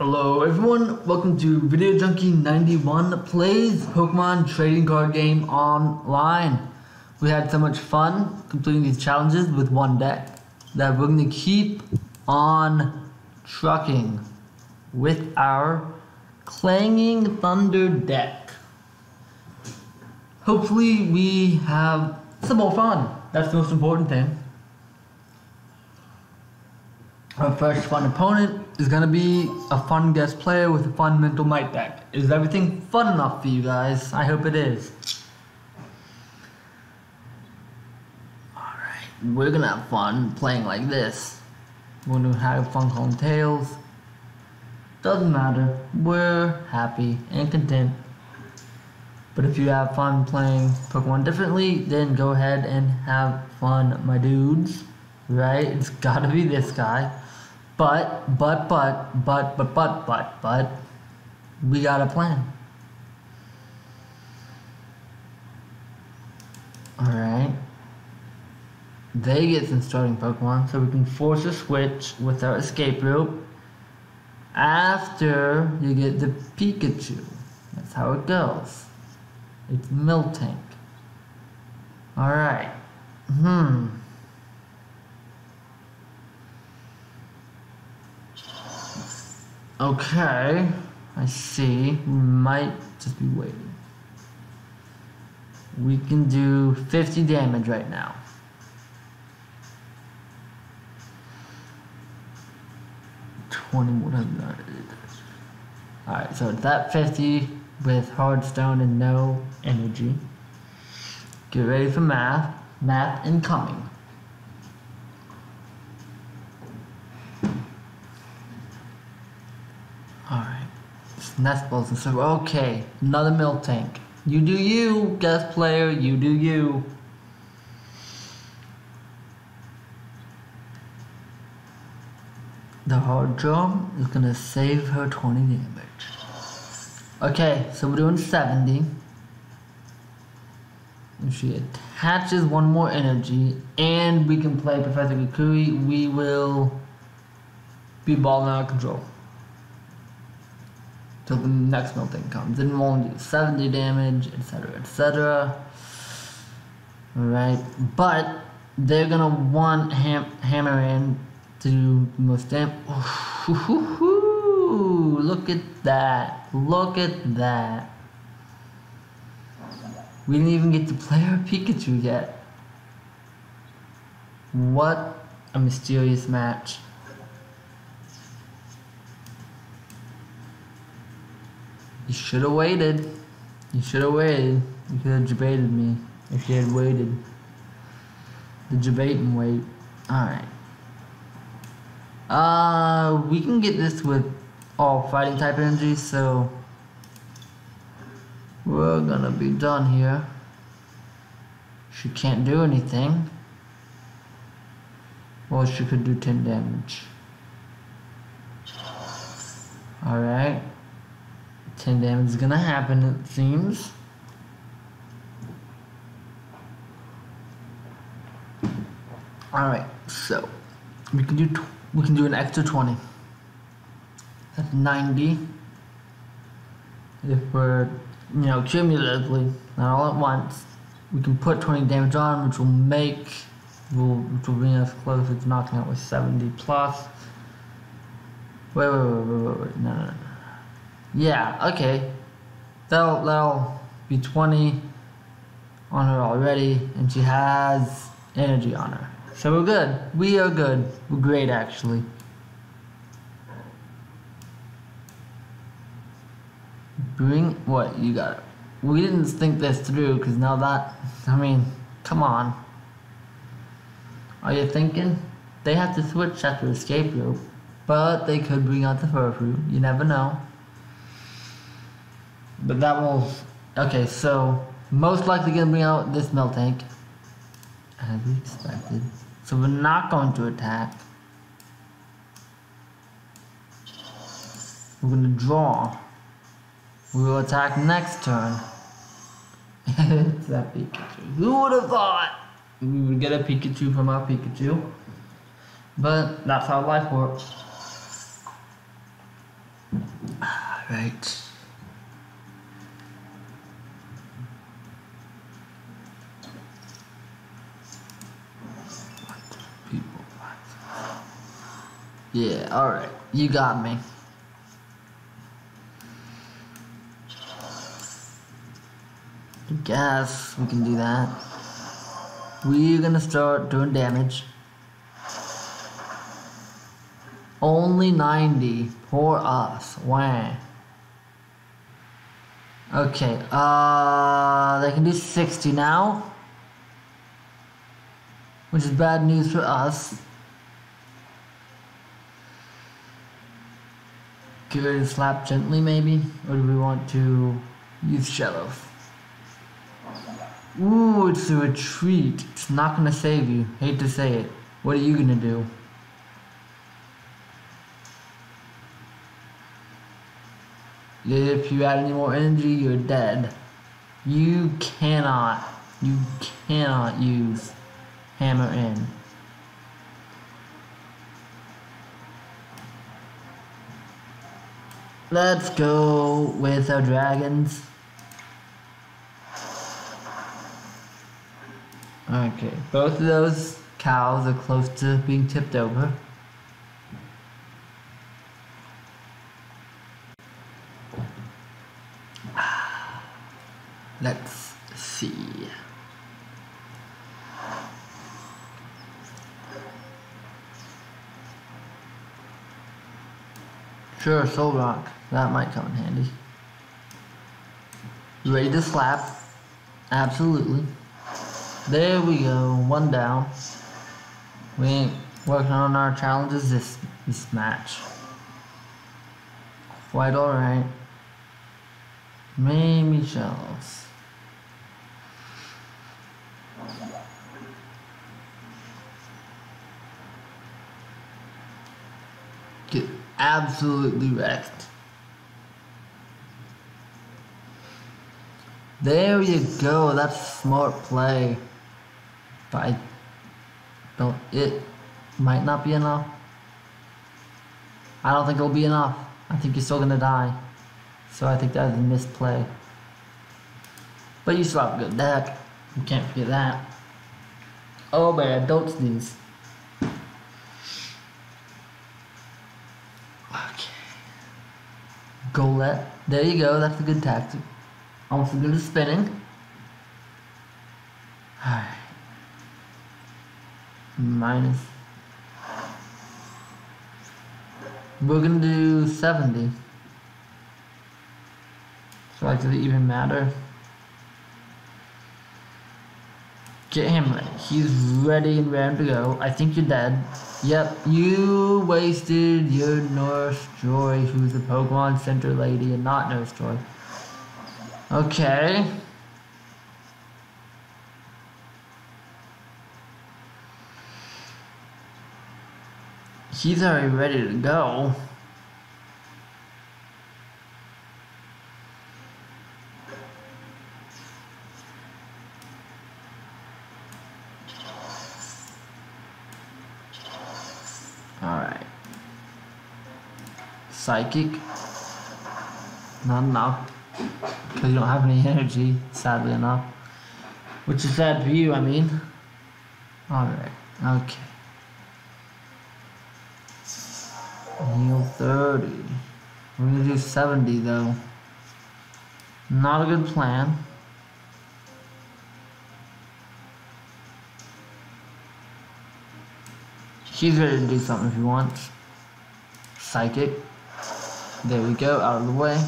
Hello everyone, welcome to Video Junkie 91 Plays Pokemon Trading Card Game Online. We had so much fun completing these challenges with one deck that we're going to keep on trucking with our Clanging Thunder deck. Hopefully we have some more fun. That's the most important thing. Our first fun opponent is going to be a fun guest player with a fun Mental Might deck. Is everything fun enough for you guys? I hope it is. Alright, we're going to have fun playing like this. We're going to have fun calling tails. Doesn't matter, we're happy and content. But if you have fun playing Pokemon differently, then go ahead and have fun, my dudes. Right? It's gotta be this guy. But, we got a plan. Alright. They get some starting Pokemon, so we can force a switch with our Escape Rope after you get the Pikachu. That's how it goes. It's Miltank. Alright. Okay, I see. We might just be waiting. We can do 50 damage right now. Alright, so that 50 with hard stone and no energy. Get ready for math. Math incoming. Nest balls and so okay, another Miltank. You do you, guest player, you do you. The hard draw is gonna save her 20 damage. Okay, so we're doing 70. If she attaches one more energy and we can play Professor Kukui, we will be balling out of control. So the next Miltank comes and we'll only do 70 damage, etc, etc. Alright, but they're gonna want hammer in to do the most damage. Look at that. Look at that. We didn't even get to play our Pikachu yet. What a mysterious match. You should have waited. You should have waited. You could have debated me if you had waited. The debate and wait. Alright. We can get this with all fighting type energy, so we're gonna be done here. She can't do anything. Well, she could do 10 damage. Alright. 10 damage is gonna happen, it seems. Alright, so we can do an extra 20. That's 90. If we're, you know, cumulatively, not all at once, we can put 20 damage on, which will make, which will bring us closer to knocking out with 70 plus. Wait, no. Yeah, okay, that'll be 20 on her already, and she has energy on her. So we're good. We are good. We're great, actually. Bring what you got. It. We didn't think this through, because now that, I mean, come on. Are you thinking? They have to switch after Escape Rope, but they could bring out the Furfrou. You never know. But that will... Okay, so... Most likely gonna bring out this Miltank. As we expected. So we're not going to attack. We're gonna draw. We will attack next turn. It's that Pikachu. Who would have thought we would get a Pikachu from our Pikachu? But that's how life works. Right. Yeah, alright. You got me. I guess we can do that. We're gonna start doing damage. Only 90. Poor us. Wah. Okay, they can do 60 now. Which is bad news for us. Give it a slap gently, maybe? Or do we want to use Shellos? Ooh, it's a retreat. It's not gonna save you. Hate to say it. What are you gonna do? If you add any more energy, you're dead. You cannot use Hammer in. Let's go with our dragons. Okay, both of those cows are close to being tipped over. Let's see. Sure, Solrock. That might come in handy. Ready to slap. Absolutely. There we go. One down. We ain't working on our challenges this match. Quite alright. Maybe Shellos. Get absolutely wrecked. There you go, that's smart play. But it might not be enough. I don't think it'll be enough. I think you're still gonna die. So I think that was a misplay. But you still have a good deck. You can't forget that. Oh man, don't sneeze. Golett. There you go, that's a good tactic. Almost as good as spinning. Alright. Minus. We're gonna do 70. So, like, does it even matter? Get him ready. He's ready and round to go. I think you're dead. Yep, you wasted your Nurse Joy, who's a Pokemon Center lady and not Nurse Joy. Okay. He's already ready to go. Psychic, not enough, because you don't have any energy, sadly enough, which is sad for you, I mean. Alright, okay. Heal 30, we're going to do 70 though, not a good plan. She's ready to do something if he wants. Psychic. There we go, out of the way.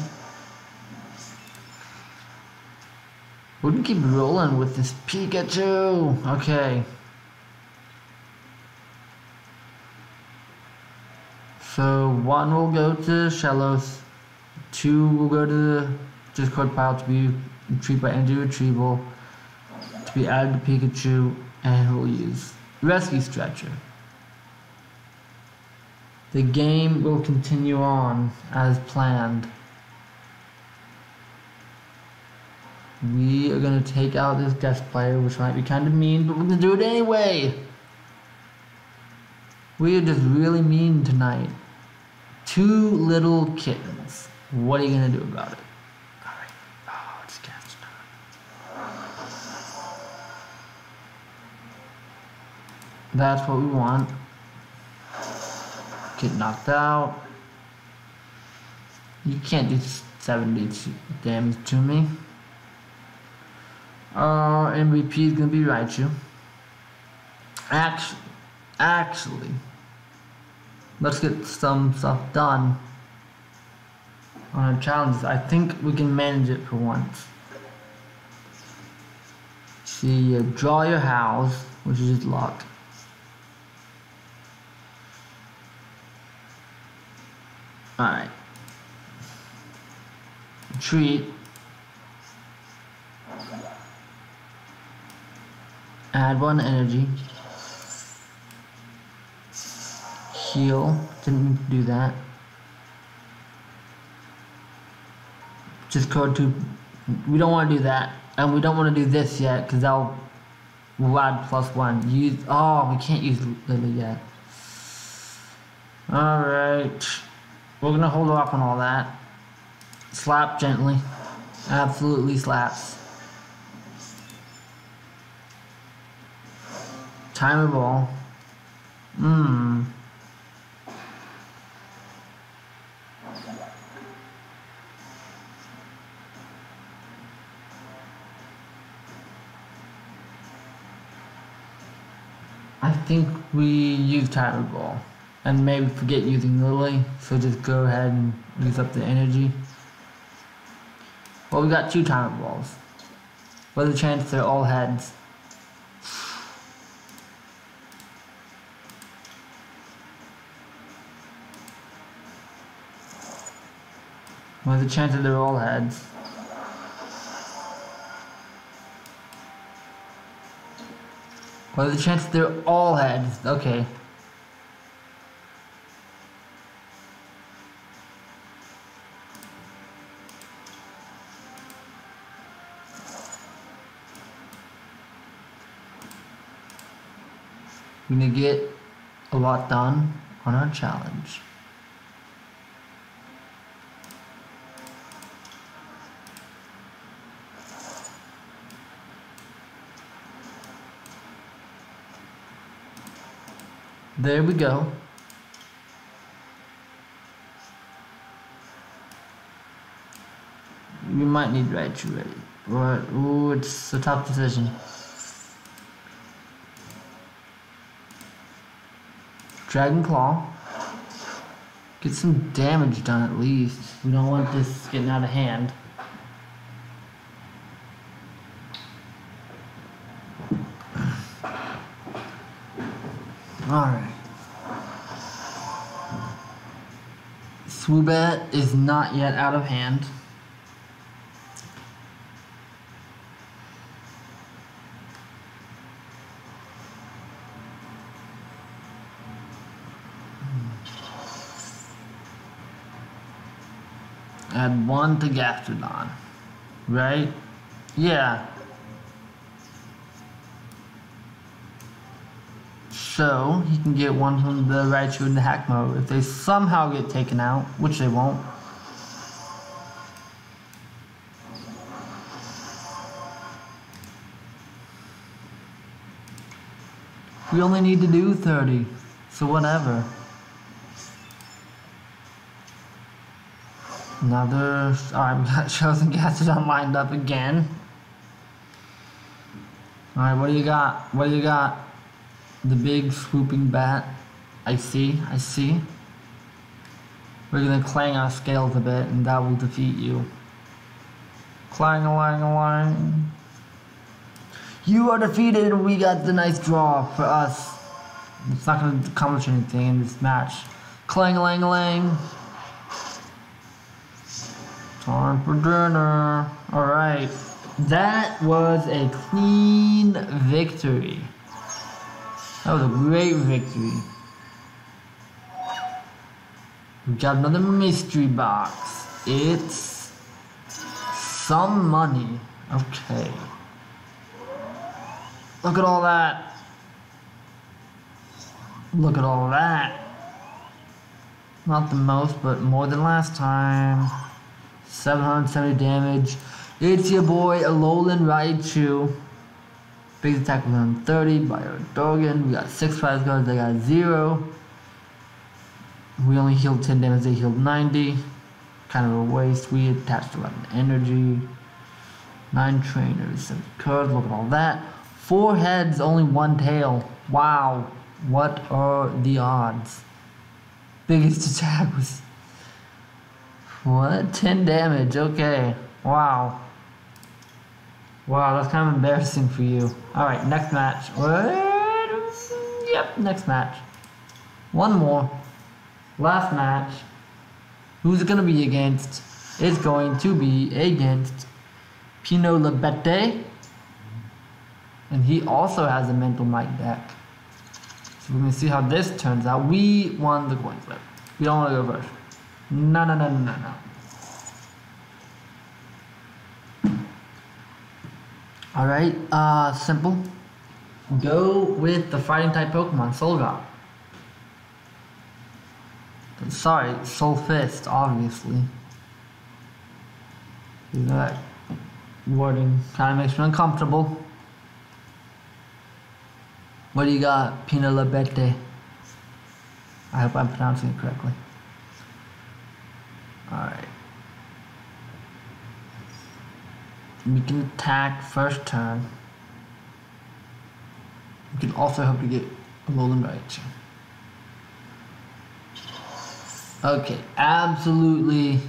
We can keep rolling with this Pikachu. Okay. So one will go to Shellos. Two will go to the discard pile to be retrieved by energy retrieval. To be added to Pikachu, and we'll use Rescue Stretcher. The game will continue on as planned. We are going to take out this guest player, which might be kind of mean, but we're going to do it anyway. We are just really mean tonight. Two little kittens. What are you going to do about it? All right. Oh, it's canceled. That's what we want. Get knocked out. You can't do 70 damage to me. Our MVP is going to be Raichu. Actually, let's get some stuff done on our challenges. I think we can manage it for once. See, draw your house, which is just locked. Alright. Treat. Add one energy. Heal. Didn't mean to do that. Just code 2. We don't want to do that. And we don't want to do this yet, because that'll add +1. Use. Oh, we can't use Lillie yet. Alright. We're going to hold off on all that. Slap gently. Absolutely slaps. Timer Ball. I think we use Timer Ball. And maybe forget using Lillie, so just go ahead and use up the energy. Well, we got 2 Timer Balls. What a chance they're all heads. What a chance that they're all heads. What a chance that they're all heads. Okay. We're going to get a lot done on our challenge. There we go. We might need Raichu ready. Right. Ooh, it's a tough decision. Dragon Claw. Get some damage done at least. We don't want this getting out of hand. Alright. Swoobat is not yet out of hand. Add 1 to Gastrodon, right? Yeah. So he can get 1 from the Raichu in the hack mode if they somehow get taken out, which they won't. We only need to do 30, so whatever. Another. Alright, we got Shellos and Gastrodon lined up again. Alright, what do you got? What do you got? The big swooping bat. I see, I see. We're gonna clang our scales a bit and that will defeat you. Clang a lang a lang. You are defeated and we got the nice draw for us. It's not gonna accomplish anything in this match. Clang a lang a lang. Time for dinner. Alright. That was a clean victory. That was a great victory. We got another mystery box. It's some money. Okay. Look at all that. Look at all that. Not the most, but more than last time. 770 damage. It's your boy Alolan Raichu. Big attack with 130 by Dogen. We got 6 prize cards, they got 0. We only healed 10 damage, they healed 90. Kind of a waste. We attached 11 energy. 9 trainers, 7 cards, look at all that. 4 heads, only 1 tail. Wow. What are the odds? Biggest attack was... what? 10 damage, okay. Wow. Wow, that's kind of embarrassing for you. Alright, next match. What? Yep, next match. One more. Last match. Who's it gonna be against? It's going to be against Pinot Lebete. And he also has a Mental Might deck. So we're gonna see how this turns out. We won the coin flip. We don't wanna go first. No, no, no, no, no, no. Alright, simple. Go with the fighting type Pokemon, Solrock. Sorry, Soul Fist, obviously. That wording kind of makes me uncomfortable. What do you got, Pinot Lebete? I hope I'm pronouncing it correctly. Alright. We can attack first turn. We can also hope to get Alolan Raichu. Okay, absolutely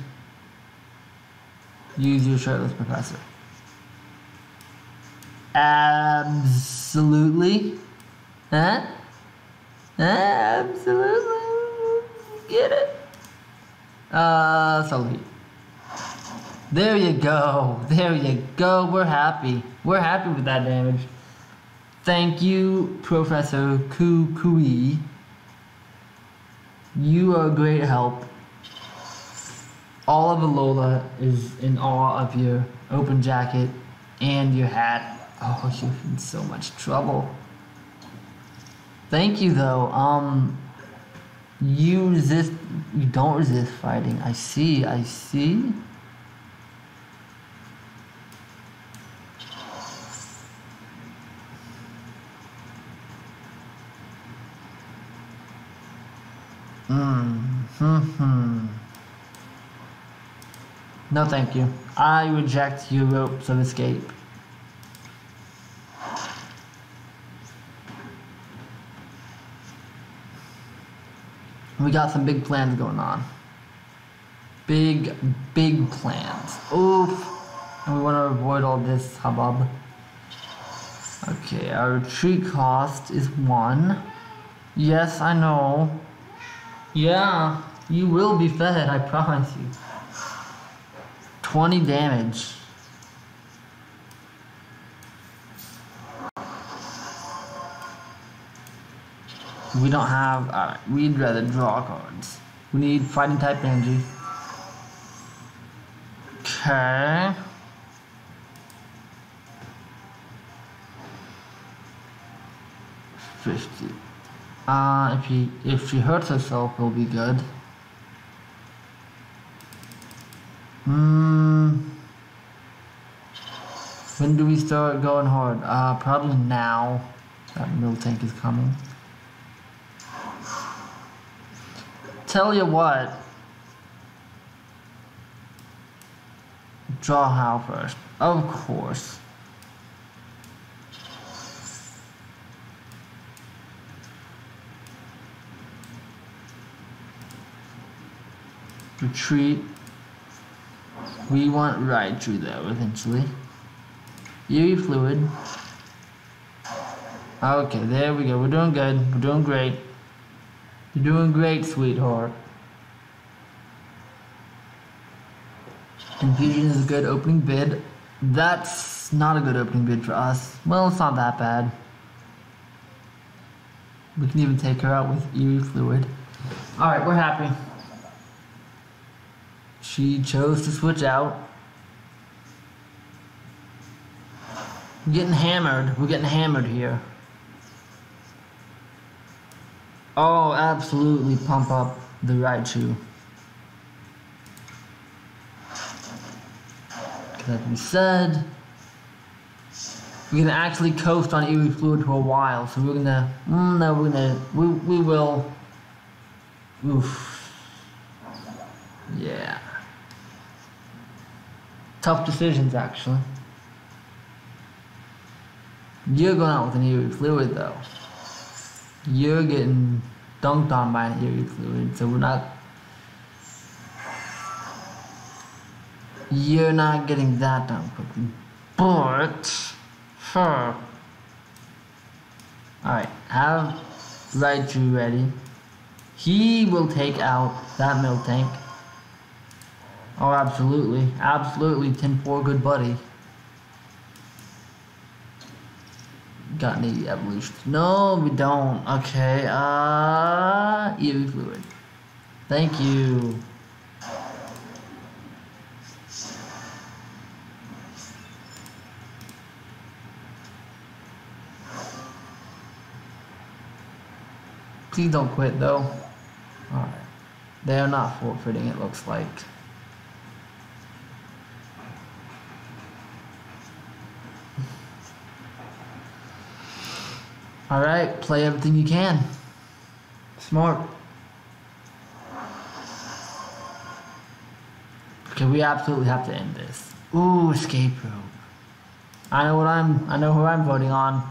use your shirtless professor. Absolutely. Huh? Absolutely. Get it. So heat. There you go. There you go. We're happy. We're happy with that damage. Thank you, Professor Kukui. You are a great help. All of Alola is in awe of your open jacket and your hat. Oh, you're in so much trouble. Thank you, though. You resist. You don't resist fighting. I see. I see. No, thank you. I reject your ropes of escape. We got some big plans going on. Big, big plans. Oof. And we want to avoid all this hubbub. Okay, our retreat cost is 1. Yes, I know. Yeah, you will be fed, I promise you. 20 damage. We don't have... alright, we'd rather draw cards. We need fighting type energy. Okay. If she hurts herself, it'll be good. When do we start going hard? Probably now. That Miltank is coming. Tell you what. Draw Hau first. Of course. Retreat. We want Raichu though, eventually. Eerie Fluid. Okay, there we go. We're doing good. We're doing great. You're doing great, sweetheart. Infusion is a good opening bid. That's not a good opening bid for us. Well, it's not that bad. We can even take her out with Eerie Fluid. Alright, we're happy. She chose to switch out. We're getting hammered. We're getting hammered here. Oh, absolutely pump up the Raichu. That being said, we can actually coast on Eerie Fluid for a while, so we're gonna. No, we're gonna. We will. Oof. Yeah. Tough decisions, actually. You're going out with an Eerie Fluid, though. You're getting dunked on by an Eerie Fluid, so we're not. You're not getting that done quickly. But. Huh. Alright, have Raichu ready. He will take out that Miltank. Oh, absolutely. Absolutely, 10-4, good buddy. Got any evolution? No, we don't. Okay, Eerie Fluid. Thank you. Please don't quit, though. Alright. They are not forfeiting, it looks like. Alright, play everything you can. Smart. Okay, we absolutely have to end this. Ooh, Escape Rope. I know who I'm voting on.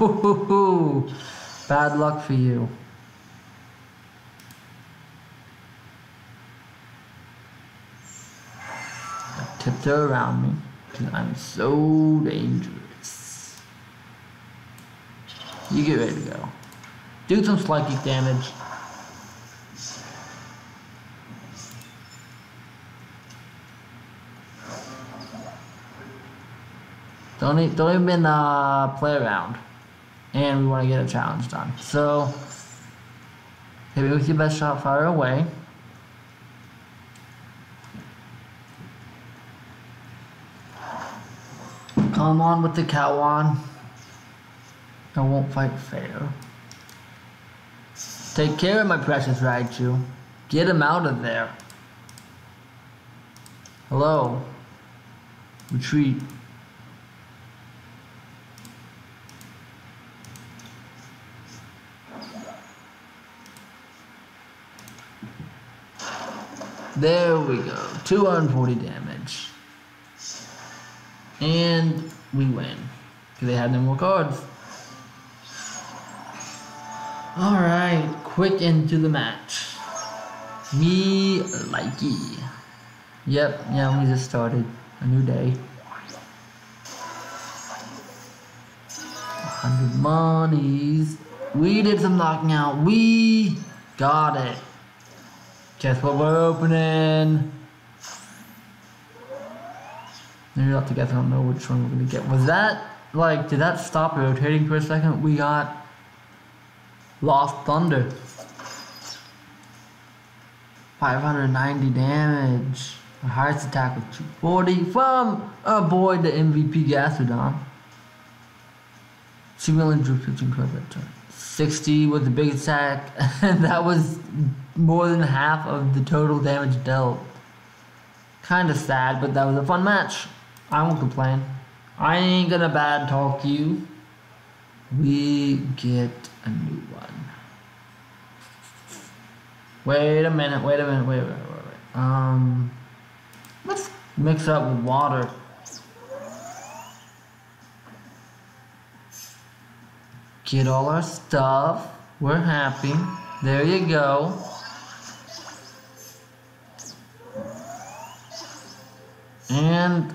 Ooh. Bad luck for you. I tipped her around me because I'm so dangerous. You get ready to go. Do some psychic damage. Don't even play around. And we want to get a challenge done. So, hit me with your best shot, fire away. Come on with the Kawan. I won't fight fair. Take care of my precious Raichu. Get him out of there. Hello. Retreat. There we go, 240 damage. And we win, because they had no more cards. Alright, quick into the match. Me likey. Yep, yeah, we just started. A new day. 100 monies. We did some knocking out. We got it. Guess what we're opening? Maybe I'll have to guess. I don't know which one we're gonna get. Was that like? Did that stop rotating for a second? We got Lost Thunder. 590 damage. The highest attack with 240 from our boy, the MVP Gastrodon. 2 million droop 15 cards that turn. 60 was the biggest attack, and that was more than half of the total damage dealt. Kinda sad, but that was a fun match. I won't complain. I ain't gonna bad talk you. We get a new one. Wait a minute. Let's mix up with water. Get all our stuff. We're happy. There you go. And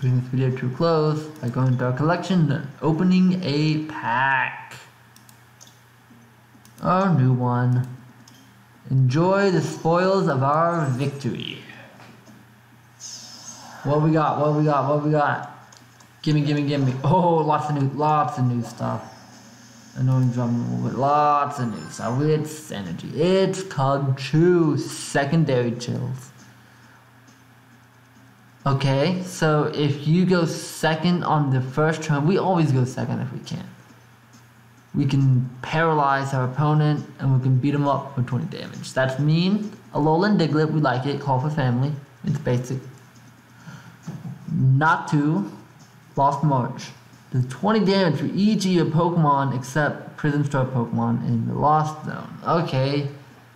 bring this video to a close by going to our collection and opening a pack. Our new one. Enjoy the spoils of our victory. What we got? Gimme. Oh, lots of new stuff. Annoying drum roll, but lots of new stuff. It's energy. It's Pikachu. Secondary chills. Okay, so if you go second on the first turn, we always go second if we can. we can paralyze our opponent, and we can beat them up for 20 damage. That's mean. Alolan Diglett, we like it. Call for family. It's basic. Not to. Lost March. Does 20 damage for each of your Pokemon except Prison Strike Pokemon in the Lost Zone. Okay.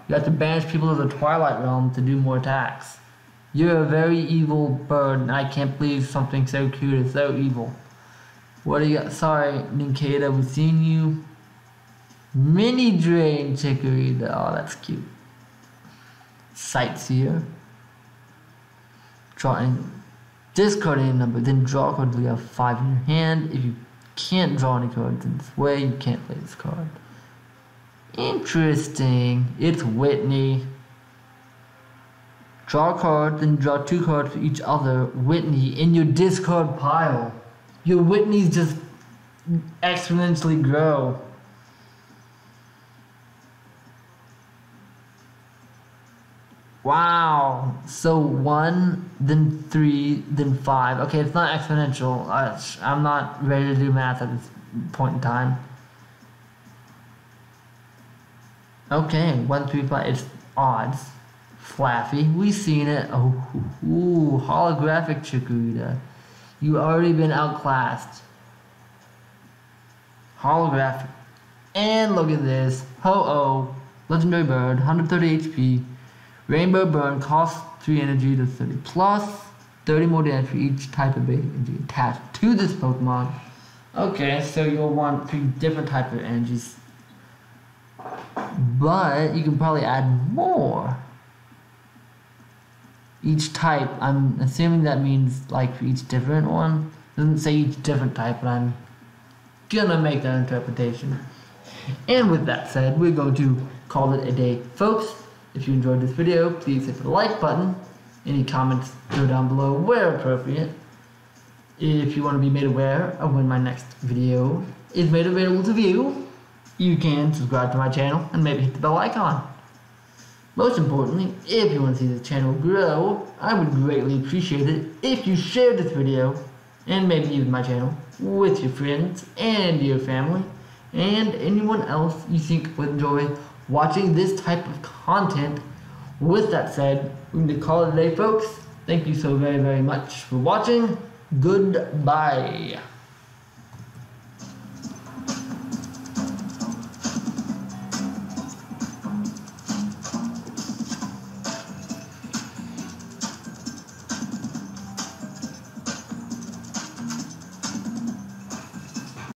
You have to banish people to the Twilight Realm to do more attacks. You're a very evil bird, and I can't believe something so cute is so evil. What do you got? Sorry, Ninkata, we've seen you. Mini Drain Chikorita. Oh, that's cute. Sightseer. Triangle. Discard any number, then draw a card until you have 5 in your hand. If you can't draw any cards in this way, you can't play this card. Interesting. It's Whitney. Draw a card, then draw 2 cards for each other Whitney in your discard pile. Your Whitneys just exponentially grow. Wow. So 1, then 3, then 5. Okay, it's not exponential. I'm not ready to do math at this point in time. Okay, 1, 3, 5. It's odds. Flaffy. We've seen it. Oh, ooh, holographic Chikorita. You've already been outclassed. Holographic. And look at this. Ho-Oh. Legendary Bird. 130 HP. Rainbow Burn costs 3 energy to 30 plus 30 more damage for each type of energy attached to this Pokemon. Okay, so you'll want 3 different types of energies. But you can probably add more. Each type, I'm assuming that means like for each different one. It doesn't say each different type, but I'm gonna make that interpretation. And with that said, we're going to call it a day, folks. If you enjoyed this video, please hit the like button. Any comments, go down below where appropriate. If you want to be made aware of when my next video is made available to view, you can subscribe to my channel and maybe hit the bell icon. Most importantly, if you want to see this channel grow, I would greatly appreciate it if you shared this video and maybe even my channel with your friends and your family and anyone else you think would enjoy watching this type of content. With that said, we're going to call it a day, folks. Thank you so very, very much for watching. Goodbye.